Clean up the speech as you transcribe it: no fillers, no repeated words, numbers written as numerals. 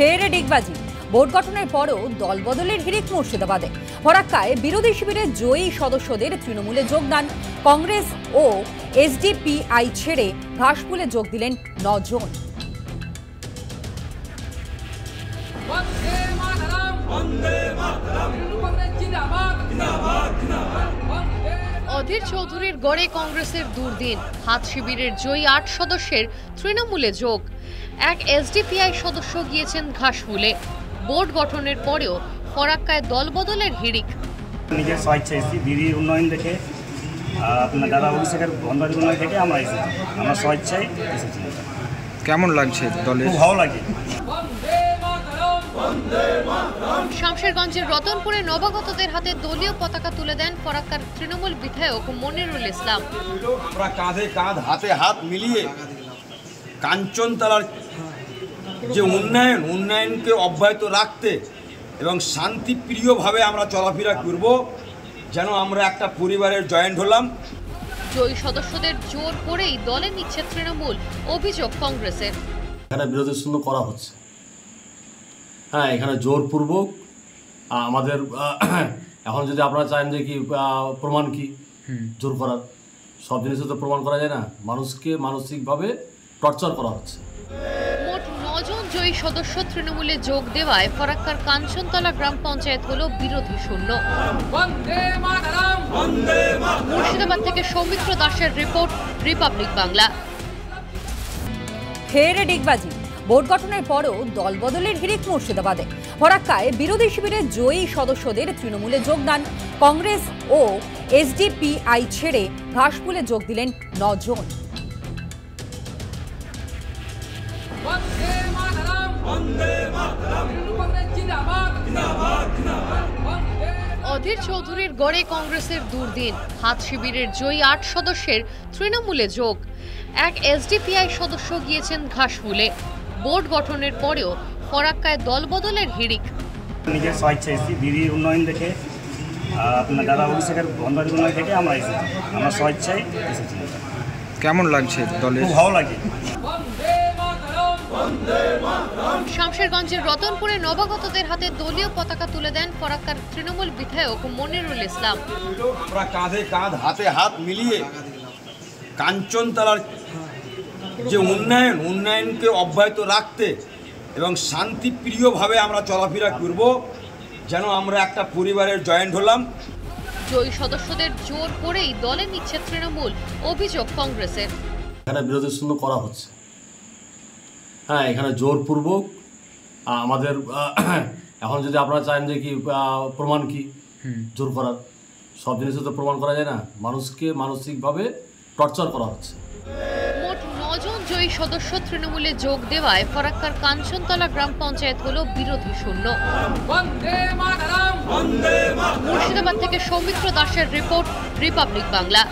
মুখের ডিগবাজি ভোট গঠনের পরও দলবদলের হিড়িক মুর্শিদাবাদে ফরাক্কায় বিরোধী শিবিরে জয়ী সদস্যদের তৃণমূলে যোগদান কংগ্রেস ও এসডিপিআই ছেড়ে ঘাসফুলে যোগ দিলেন ৯ জন। অধীর চৌধুরীর গড়ে কংগ্রেসের দুর্দিন, হাত শিবিরের জয়ী ৮ সদস্যের তৃণমূলে যোগ। এক এসডিপিআই সদস্য গিয়েছেন ঘাসফুলে। বোর্ড গঠনের পরেও ফরাক্কায় দলবদলের হিড়িক। নিজের স্বেচ্ছায় দিদির উন্নয়ন দেখে, আপনার দাদা বাবু শেখের বন্ধার উন্নয়ন দেখে আমরা এসেছি, আমরা স্বেচ্ছায় এসেছি। কেমন লাগছে দলে? ভালো লাগে। শামশেরগঞ্জের রতনপুরে নবাগতদের হাতে দলীয় পতাকা তুলে দেন ফরাক্কার তৃণমূল বিধায়ক মনিরুল ইসলাম। আমরা কাঁধে কাঁধ হাতে হাত মিলিয়ে কাঞ্চনতলার যে উন্নয়নকে অব্যাহত রাখতে এবং শান্তিপ্রিয়ভাবে আমরা চলাফেরা করব, যেন আমরা একটা পরিবারের জয়েন্ট হলাম। জয়ী সদস্যদের জোর করেই দলে নিচ্ছে তৃণমূল, অভিযোগ কংগ্রেসের। এখানে বিরোধী শুরু করা হচ্ছে, হ্যাঁ, এখানে জোরপূর্বক আমাদের। এখন যদি আপনারা চান যে কি প্রমাণ, কি জোর করার, সব জিনিসে তো প্রমাণ করা যায় না। মানুষকে মানসিকভাবে টর্চার করা হচ্ছে। মোট ৯ জন জয়ী সদস্য তৃণমূলে যোগ দেওয়ায় ফরাক্কার কাঞ্চনতলা গ্রাম পঞ্চায়েত হলো বিরোধী শূন্য। মুর্শিদাবাদ থেকে সৌমিত্র দাসের রিপোর্ট, রিপাবলিক বাংলা। ফের ডিগবাজি ভোট গঠনের পরও দলবদলের হিড়িক মুর্শিদাবাদে ফরাক্কায় বিরোধী শিবিরে জয়ী সদস্যদের তৃণমূলে যোগদান কংগ্রেস ও এসডিপিআই ছেড়ে ঘাসফুলে যোগ দিলেন ৯ জন। অধীর চৌধুরীর গড়ে কংগ্রেসের দুর্দিন, হাত শিবিরের জয়ী ৮ সদস্যের তৃণমূলে যোগ। এক এসডিপিআই সদস্য গিয়েছেন ঘাসফুলে। বোর্ড গঠনের পরেও ফরাক্কায় দলবদলের হিড়িক। নিজের স্বেচ্ছায় দিদির উন্নয়ন দেখে, আপনার দাদা বাবু শেখের বন্ধার উন্নয়ন দেখে আমরা এসেছি, আমরা স্বেচ্ছায় এসেছি। কেমন লাগছে দলে? ভালো লাগে। শামশেরগঞ্জের রতনপুরে নবাগতদের হাতে দলীয় পতাকা তুলে দেন ফরাক্কার তৃণমূল বিধায়ক মনিরুল ইসলাম। আমরা কাঁধে কাঁধ হাতে হাত মিলিয়ে কাঞ্চনতলার যে উন্নয়নকে অব্যাহত রাখতে এবং শান্তিপ্রিয়ভাবে আমরা চলাফেরা করব, যেন আমরা একটা পরিবারের জয়েন্ট হলাম। জয়ী সদস্যদের জোর করেই দলে নিচ্ছে তৃণমূল, অভিযোগ কংগ্রেসের। এখানে বিরোধী শূন্য করা হচ্ছে, হ্যাঁ, এখানে জোরপূর্বক আমাদের। এখন যদি আপনারা চান যে কি প্রমাণ, কি জোর করার, সব জিনিসে তো প্রমাণ করা যায় না। মানুষকে মানসিকভাবে টর্চার করা হচ্ছে। মোট ৯ জন জয়ী সদস্য তৃণমূলে যোগ দেওয়ায় ফরাক্কার কাঞ্চনতলা গ্রাম পঞ্চায়েত হলো বিরোধী শূন্য। মুর্শিদাবাদ থেকে সৌমিত্র দাসের রিপোর্ট, রিপাবলিক বাংলা।